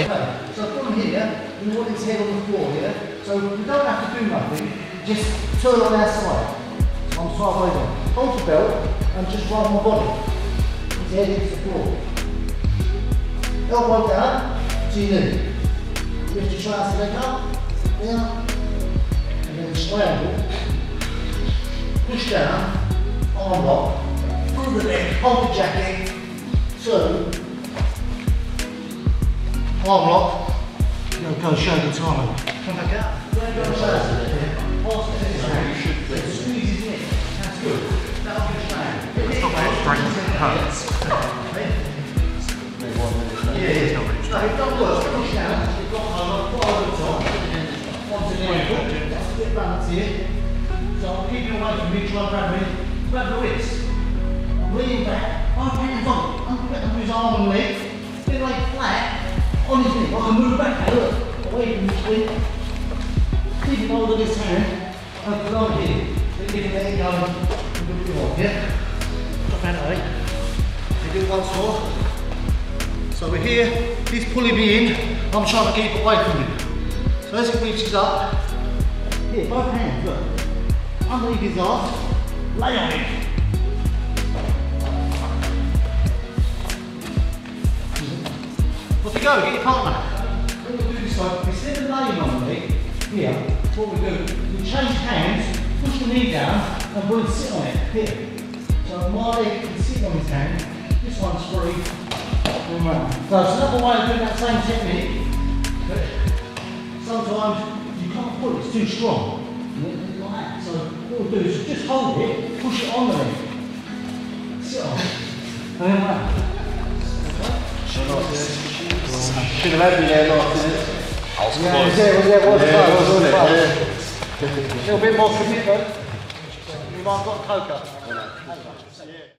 lovely. So from here, we want its head on the floor here. Yeah? So we don't have to do nothing, just turn on our side. I'm sideways on. Hold the belt and just ride my body. Its head hits the floor. Elbow down to your knee. Lift your trouser leg up, down, and then strangle. Push down, arm lock, through the leg, hold the jacket, two, arm lock, go shoulder to arm. Come back out. Squeeze it in. That's good. That'll be strangle. It's not that strangle. Yeah, it's not really strangle. No, it works. Push down. You've got arm lock, onto the ankle. That's a bit balance here. So I'll keep you away from me, try and grab the wrist. I'm leaning back, I'm hanging on. I'm putting his arm and leg, bit like flat, on his knee. I can move back, look, away from his wrist. Keeping hold of this hand, and blow it in. Then give it a go and do what you want, yeah? Drop that away. You do it once more. So we're here, he's pulling me in, I'm trying to keep away from him. So as he reaches up, here, both hands, look. Underneath his arm, lay on him. Off you go, get your partner. What we'll do this side, instead of laying on me, here, what we do, we change hands, push the knee down, and we'll sit on it, here. So my leg can sit on his hand, this one's free, and round. So it's another way of doing that same technique, but sometimes you can't pull it, it's too strong. So what we'll do is just hold it, push it on the leg. Sit on. And then round. Should have had me there last minute. I was close. Yeah, it was. A little bit more commitment. You might have got a coca.